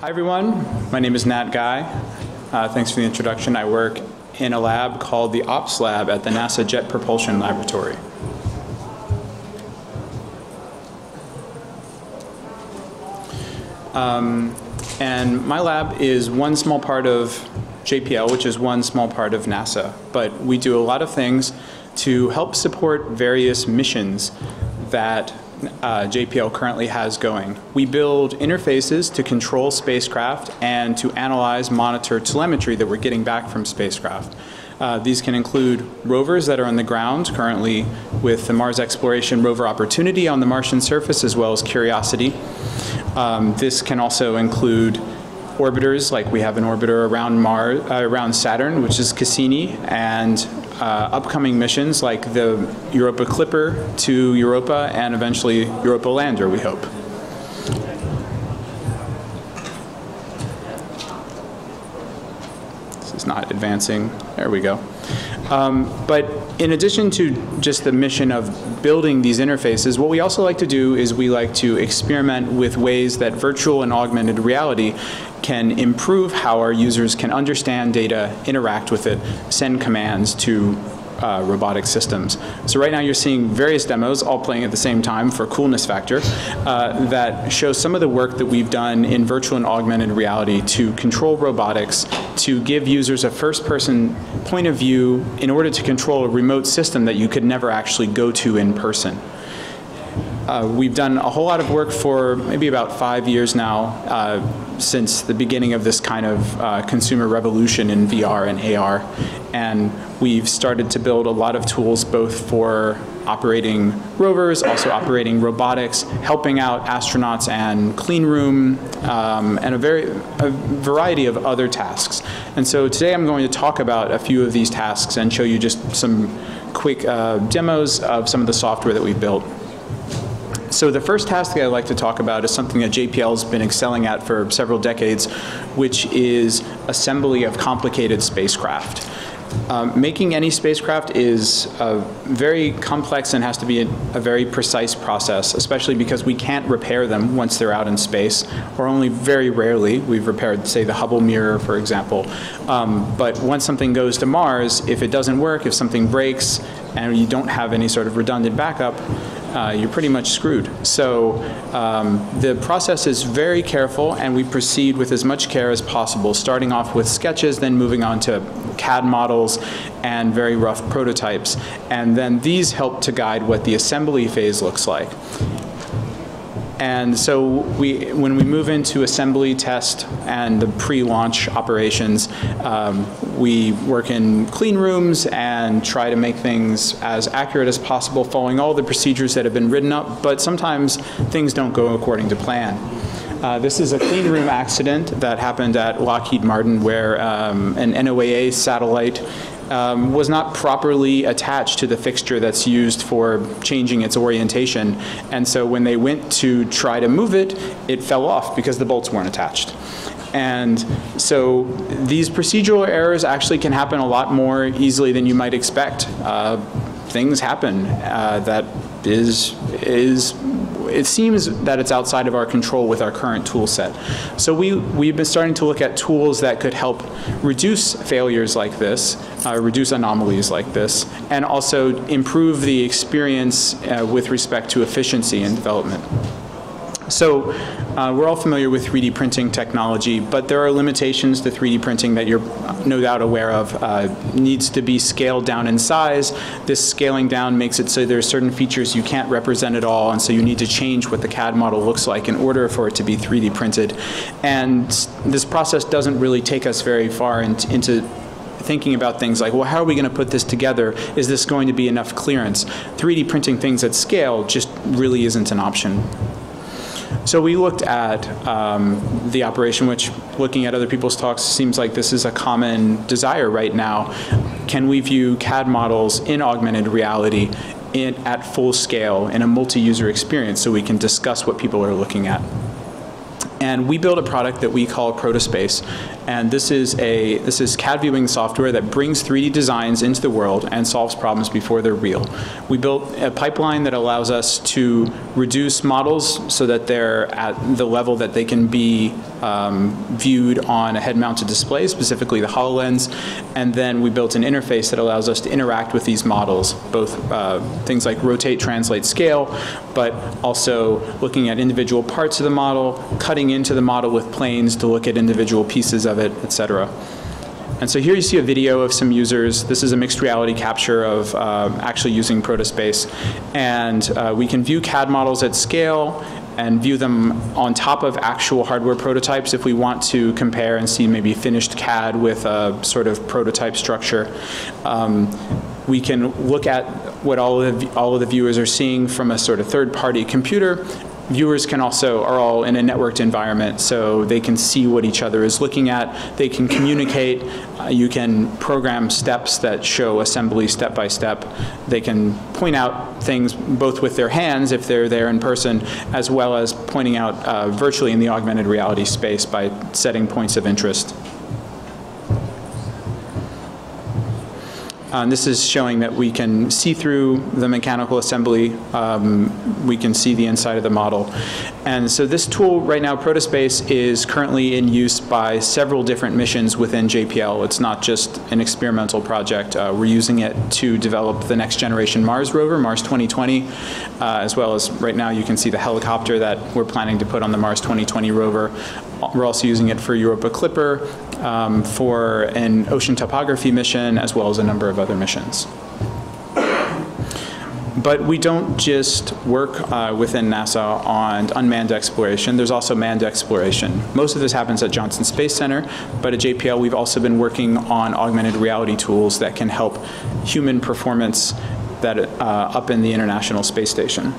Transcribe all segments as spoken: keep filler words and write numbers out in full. Hi everyone, my name is Nat Guy. Uh, thanks for the introduction. I work in a lab called the Ops Lab at the NASA Jet Propulsion Laboratory. Um, and my lab is one small part of J P L, which is one small part of NASA. But we do a lot of things to help support various missions that Uh, J P L currently has going. We build interfaces to control spacecraft and to analyze, monitor telemetry that we're getting back from spacecraft. Uh, these can include rovers that are on the ground currently with the Mars exploration rover Opportunity on the Martian surface, as well as Curiosity. Um, this can also include orbiters, like we have an orbiter around Mars, uh, around Saturn, which is Cassini, and Uh, upcoming missions like the Europa Clipper to Europa and eventually Europa Lander, we hope. This is not advancing. There we go. Um, but in addition to just the mission of building these interfaces, what we also like to do is we like to experiment with ways that virtual and augmented reality can improve how our users can understand data, interact with it, send commands to uh, robotic systems. So right now you're seeing various demos, all playing at the same time for coolness factor, uh, that show some of the work that we've done in virtual and augmented reality to control robotics, to give users a first-person point of view in order to control a remote system that you could never actually go to in person. Uh, we've done a whole lot of work for maybe about five years now uh, since the beginning of this kind of uh, consumer revolution in V R and A R. And we've started to build a lot of tools both for operating rovers, also operating robotics, helping out astronauts and clean room, um, and a, very, a variety of other tasks. And so today I'm going to talk about a few of these tasks and show you just some quick uh, demos of some of the software that we've built. So the first task that I'd like to talk about is something that J P L's been excelling at for several decades, which is assembly of complicated spacecraft. Um, making any spacecraft is uh, very complex and has to be a, a very precise process, especially because we can't repair them once they're out in space, or only very rarely. We've repaired, say, the Hubble mirror, for example. Um, but once something goes to Mars, if it doesn't work, if something breaks, and you don't have any sort of redundant backup, Uh, you're pretty much screwed. So um, the process is very careful, and we proceed with as much care as possible, starting off with sketches, then moving on to C A D models and very rough prototypes. And then these help to guide what the assembly phase looks like. And so we, when we move into assembly, test, and the pre-launch operations, um, we work in clean rooms and try to make things as accurate as possible, following all the procedures that have been written up. But sometimes things don't go according to plan. Uh, this is a clean room accident that happened at Lockheed Martin, where um, an N O A A satellite Um, was not properly attached to the fixture that's used for changing its orientation. And so when they went to try to move it, it fell off because the bolts weren't attached. And so these procedural errors actually can happen a lot more easily than you might expect. Uh, things happen uh, that is, is it seems that it's outside of our control with our current tool set. So we, we've been starting to look at tools that could help reduce failures like this, uh, reduce anomalies like this, and also improve the experience uh, with respect to efficiency in development. So uh, we're all familiar with three D printing technology, but there are limitations to three D printing that you're no doubt aware of. Uh, needs to be scaled down in size. This scaling down makes it so there are certain features you can't represent at all, and so you need to change what the C A D model looks like in order for it to be three D printed. And this process doesn't really take us very far in into thinking about things like, well, how are we going to put this together? Is this going to be enough clearance? three D printing things at scale just really isn't an option. So we looked at um, the operation, which looking at other people's talks seems like this is a common desire right now. Can we view C A D models in augmented reality in, at full scale in a multi-user experience so we can discuss what people are looking at? And we build a product that we call ProtoSpace, and this is a this is C A D viewing software that brings three D designs into the world and solves problems before they're real. We built a pipeline that allows us to reduce models so that they're at the level that they can be um, viewed on a head-mounted display, specifically the HoloLens, and then we built an interface that allows us to interact with these models, both uh, things like rotate, translate, scale, but also looking at individual parts of the model, cutting into the model with planes to look at individual pieces of it, et cetera. And so here you see a video of some users. This is a mixed reality capture of um, actually using ProtoSpace. And uh, we can view C A D models at scale and view them on top of actual hardware prototypes if we want to compare and see maybe finished C A D with a sort of prototype structure. Um, we can look at what all of the, all of the viewers are seeing from a sort of third-party computer. Viewers can also, are all in a networked environment, so they can see what each other is looking at. They can communicate. Uh, you can program steps that show assembly step by step. They can point out things both with their hands if they're there in person, as well as pointing out uh, virtually in the augmented reality space by setting points of interest. Uh, this is showing that we can see through the mechanical assembly. Um, we can see the inside of the model. And so this tool right now, ProtoSpace, is currently in use by several different missions within J P L. It's not just an experimental project. Uh, we're using it to develop the next generation Mars rover, Mars twenty twenty, uh, as well as right now you can see the helicopter that we're planning to put on the Mars twenty twenty rover. We're also using it for Europa Clipper, um, for an ocean topography mission, as well as a number of other missions. But we don't just work uh, within NASA on unmanned exploration. There's also manned exploration. Most of this happens at Johnson Space Center, but at J P L we've also been working on augmented reality tools that can help human performance that uh, up in the International Space Station.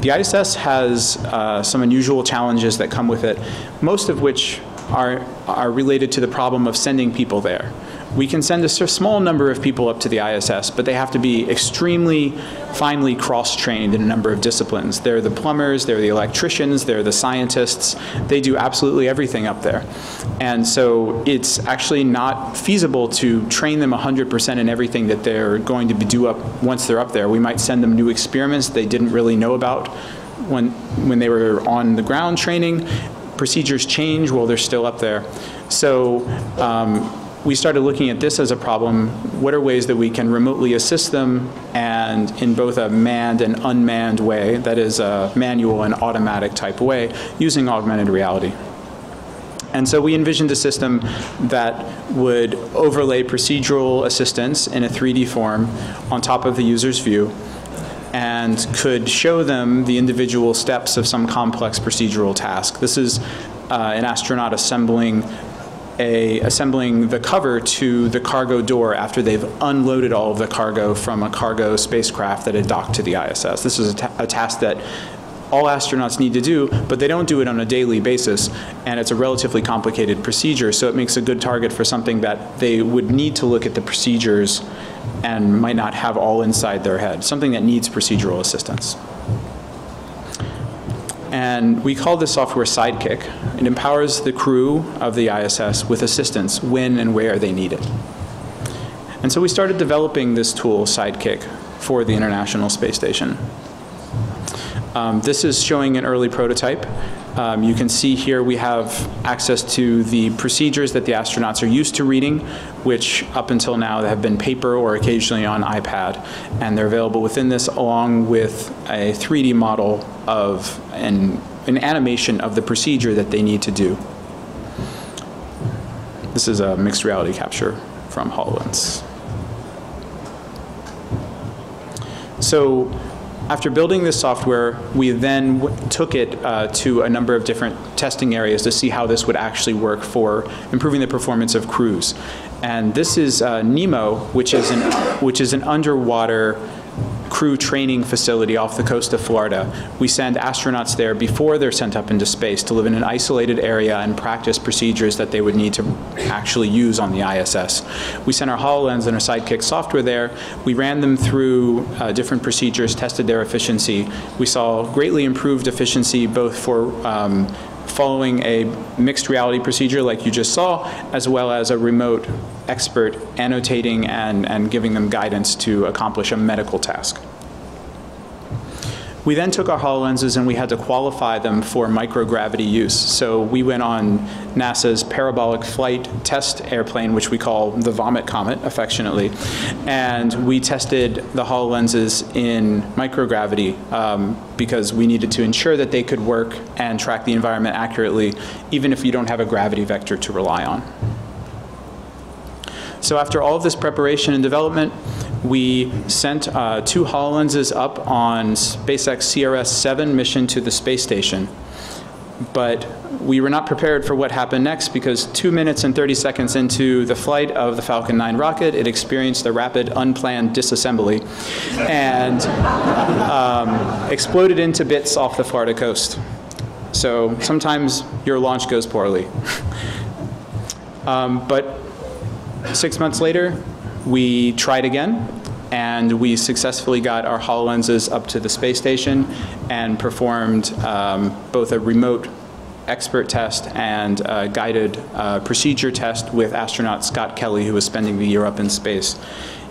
The I S S has uh, some unusual challenges that come with it, most of which are, are related to the problem of sending people there. We can send a small number of people up to the I S S, but they have to be extremely finely cross-trained in a number of disciplines. They're the plumbers, they're the electricians, they're the scientists. They do absolutely everything up there. And so it's actually not feasible to train them one hundred percent in everything that they're going to be do up once they're up there. We might send them new experiments they didn't really know about when, when they were on the ground training. Procedures change while they're still up there. So um, we started looking at this as a problem. What are ways that we can remotely assist them, and in both a manned and unmanned way, that is a manual and automatic type way, using augmented reality. And so we envisioned a system that would overlay procedural assistance in a three D form on top of the user's view, and could show them the individual steps of some complex procedural task. This is uh, an astronaut assembling A, assembling the cover to the cargo door after they've unloaded all of the cargo from a cargo spacecraft that had docked to the I S S. This is a, ta a task that all astronauts need to do, but they don't do it on a daily basis, and it's a relatively complicated procedure, so it makes a good target for something that they would need to look at the procedures and might not have all inside their head, something that needs procedural assistance. And we call this software Sidekick. It empowers the crew of the I S S with assistance when and where they need it. And so we started developing this tool, Sidekick, for the International Space Station. Um, this is showing an early prototype. Um, you can see here we have access to the procedures that the astronauts are used to reading, which up until now have been paper or occasionally on iPad. And they're available within this, along with a three D model of an, an animation of the procedure that they need to do. This is a mixed reality capture from HoloLens. So, after building this software, we then w took it uh, to a number of different testing areas to see how this would actually work for improving the performance of crews. And this is uh, Nemo, which is an which is an underwater crew training facility off the coast of Florida. We send astronauts there before they're sent up into space to live in an isolated area and practice procedures that they would need to actually use on the I S S. We sent our HoloLens and our Sidekick software there. We ran them through uh, different procedures, tested their efficiency. We saw greatly improved efficiency both for um, following a mixed reality procedure like you just saw, as well as a remote expert annotating and, and giving them guidance to accomplish a medical task. We then took our HoloLenses and we had to qualify them for microgravity use. So we went on NASA's parabolic flight test airplane, which we call the Vomit Comet affectionately, and we tested the HoloLenses in microgravity um, because we needed to ensure that they could work and track the environment accurately, even if you don't have a gravity vector to rely on. So after all of this preparation and development, we sent uh, two HoloLenses up on SpaceX C R S seven mission to the space station. But we were not prepared for what happened next, because two minutes and thirty seconds into the flight of the Falcon nine rocket, it experienced a rapid unplanned disassembly and um, exploded into bits off the Florida coast. So sometimes your launch goes poorly. um, but six months later, we tried again, and we successfully got our HoloLenses up to the space station and performed um, both a remote expert test and a guided uh, procedure test with astronaut Scott Kelly, who was spending the year up in space.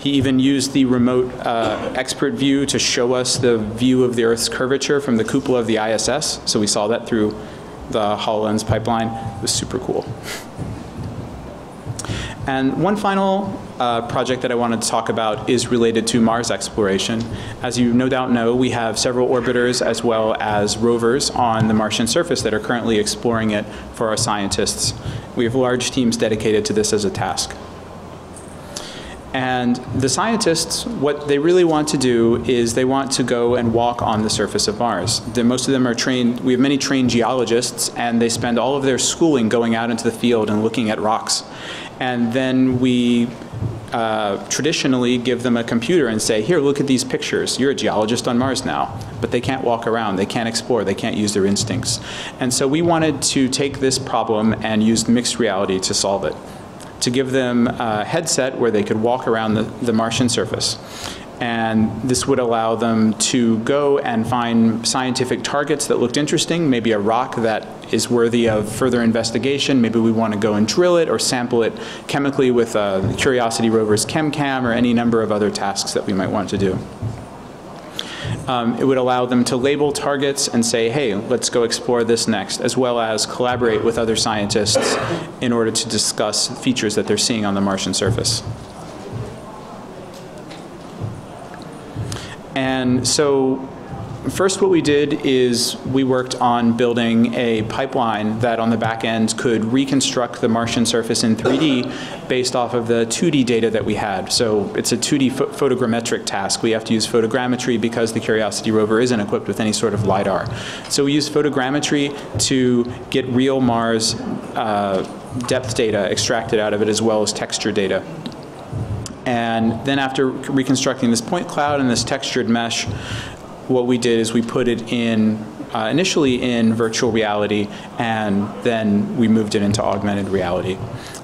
He even used the remote uh, expert view to show us the view of the Earth's curvature from the cupola of the I S S. So we saw that through the HoloLens pipeline. It was super cool. And one final uh, project that I wanted to talk about is related to Mars exploration. As you no doubt know, we have several orbiters as well as rovers on the Martian surface that are currently exploring it for our scientists. We have large teams dedicated to this as a task. And the scientists, what they really want to do is they want to go and walk on the surface of Mars. The, most of them are trained, we have many trained geologists, and they spend all of their schooling going out into the field and looking at rocks. And then we uh, traditionally give them a computer and say, here, look at these pictures. You're a geologist on Mars now. But they can't walk around. They can't explore. They can't use their instincts. And so we wanted to take this problem and use mixed reality to solve it, to give them a headset where they could walk around the, the Martian surface. And this would allow them to go and find scientific targets that looked interesting, maybe a rock that is worthy of further investigation. Maybe we want to go and drill it or sample it chemically with uh, the Curiosity rover's ChemCam or any number of other tasks that we might want to do. Um, it would allow them to label targets and say, hey, let's go explore this next, as well as collaborate with other scientists in order to discuss features that they're seeing on the Martian surface. And so first what we did is we worked on building a pipeline that on the back end could reconstruct the Martian surface in three D based off of the two D data that we had. So it's a two D ph photogrammetric task. We have to use photogrammetry because the Curiosity rover isn't equipped with any sort of LiDAR. So we use photogrammetry to get real Mars uh, depth data extracted out of it, as well as texture data. And then after reconstructing this point cloud and this textured mesh, what we did is we put it in, uh, initially in virtual reality, and then we moved it into augmented reality.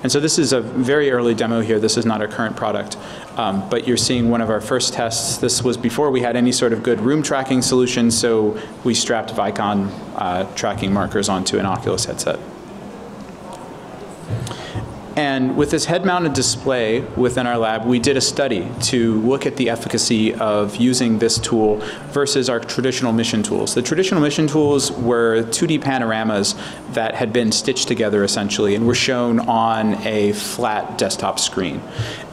And so this is a very early demo here. This is not our current product, um, but you're seeing one of our first tests. This was before we had any sort of good room tracking solution, so we strapped Vicon uh, tracking markers onto an Oculus headset. And with this head-mounted display within our lab, we did a study to look at the efficacy of using this tool versus our traditional mission tools. The traditional mission tools were two D panoramas that had been stitched together, essentially, and were shown on a flat desktop screen.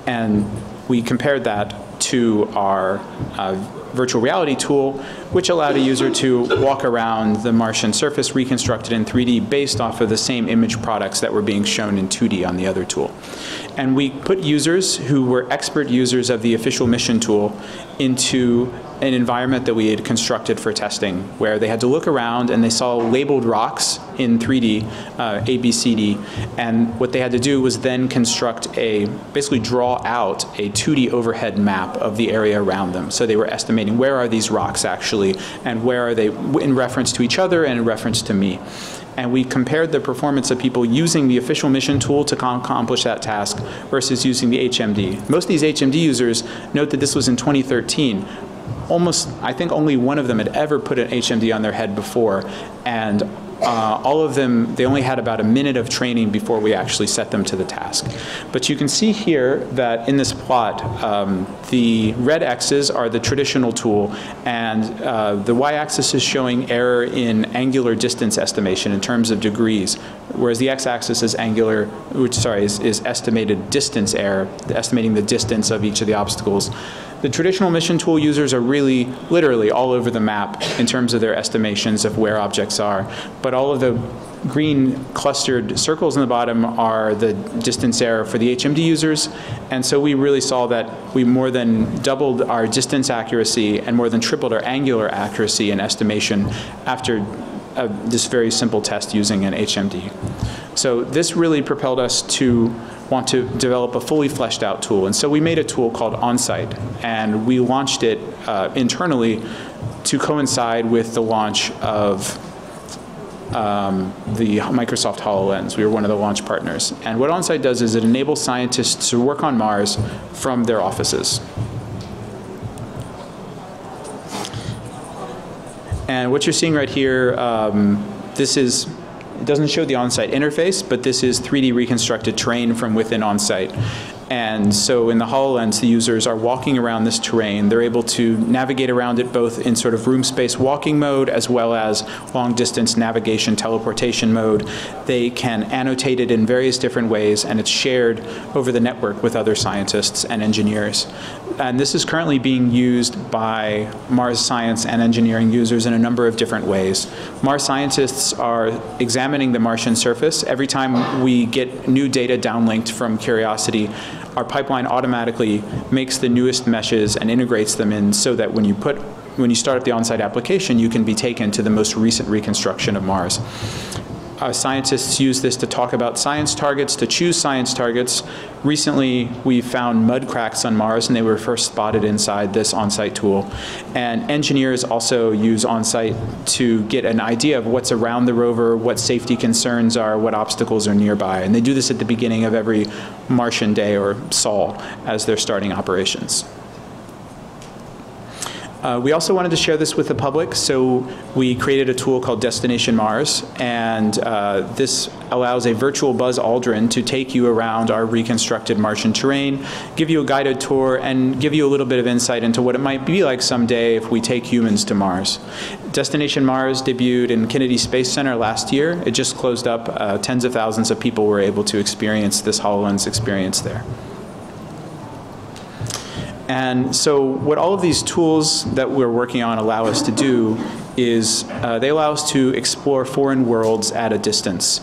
And we compared that to our uh, virtual reality tool, which allowed a user to walk around the Martian surface reconstructed in three D based off of the same image products that were being shown in two D on the other tool. And we put users who were expert users of the official mission tool into an environment that we had constructed for testing, where they had to look around and they saw labeled rocks in three D, uh, A, B, C, D, and what they had to do was then construct a, basically draw out a two D overhead map of the area around them. So they were estimating where are these rocks actually, and where are they in reference to each other and in reference to me. And we compared the performance of people using the official mission tool to accomplish that task versus using the H M D. Most of these H M D users, note that this was in twenty thirteen, almost, I think only one of them had ever put an H M D on their head before, and Uh, all of them, they only had about a minute of training before we actually set them to the task. But you can see here that in this plot, um, the red X's are the traditional tool, and uh, the Y-axis is showing error in angular distance estimation in terms of degrees, whereas the X-axis is angular, which, sorry, is, is estimated distance error, estimating the distance of each of the obstacles. The traditional mission tool users are really, literally all over the map in terms of their estimations of where objects are. But all of the green clustered circles in the bottom are the distance error for the H M D users. And so we really saw that we more than doubled our distance accuracy and more than tripled our angular accuracy and estimation after uh, this very simple test using an H M D. So this really propelled us to want to develop a fully fleshed out tool. And so we made a tool called OnSite, and we launched it uh, internally to coincide with the launch of um, the Microsoft HoloLens. We were one of the launch partners. And what OnSite does is it enables scientists to work on Mars from their offices. And what you're seeing right here, um, this is it doesn't show the on-site interface, but this is three D reconstructed terrain from within on-site. And so in the HoloLens, the users are walking around this terrain. They're able to navigate around it both in sort of room space walking mode as well as long distance navigation teleportation mode. They can annotate it in various different ways, and it's shared over the network with other scientists and engineers. And this is currently being used by Mars science and engineering users in a number of different ways. Mars scientists are examining the Martian surface. Every time we get new data downlinked from Curiosity, our pipeline automatically makes the newest meshes and integrates them in so that when you put, when you start up the on-site application, you can be taken to the most recent reconstruction of Mars. Our scientists use this to talk about science targets, to choose science targets. Recently, we found mud cracks on Mars, and they were first spotted inside this on-site tool. And engineers also use on-site to get an idea of what's around the rover, what safety concerns are, what obstacles are nearby. And they do this at the beginning of every Martian day, or Sol, as they're starting operations. Uh, we also wanted to share this with the public, so we created a tool called Destination Mars, and uh, this allows a virtual Buzz Aldrin to take you around our reconstructed Martian terrain, give you a guided tour, and give you a little bit of insight into what it might be like someday if we take humans to Mars. Destination Mars debuted in Kennedy Space Center last year. It just closed up. Uh, tens of thousands of people were able to experience this HoloLens experience there. And so what all of these tools that we're working on allow us to do is uh, they allow us to explore foreign worlds at a distance.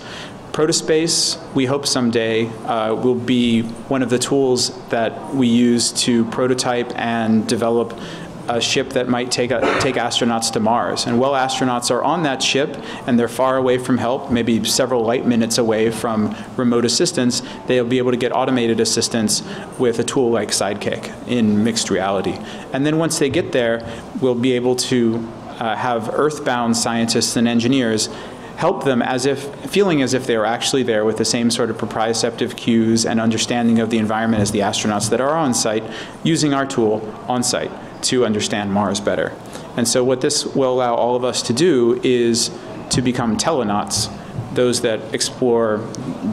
ProtoSpace, we hope someday, uh, will be one of the tools that we use to prototype and develop a ship that might take, a, take astronauts to Mars. And while astronauts are on that ship and they're far away from help, maybe several light minutes away from remote assistance, they'll be able to get automated assistance with a tool like Sidekick in mixed reality. And then once they get there, we'll be able to uh, have earthbound scientists and engineers help them as if, feeling as if they were actually there with the same sort of proprioceptive cues and understanding of the environment as the astronauts that are on site, using our tool on site to understand Mars better. And so what this will allow all of us to do is to become telenauts, those that explore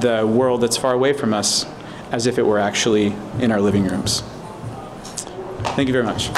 the world that's far away from us as if it were actually in our living rooms. Thank you very much.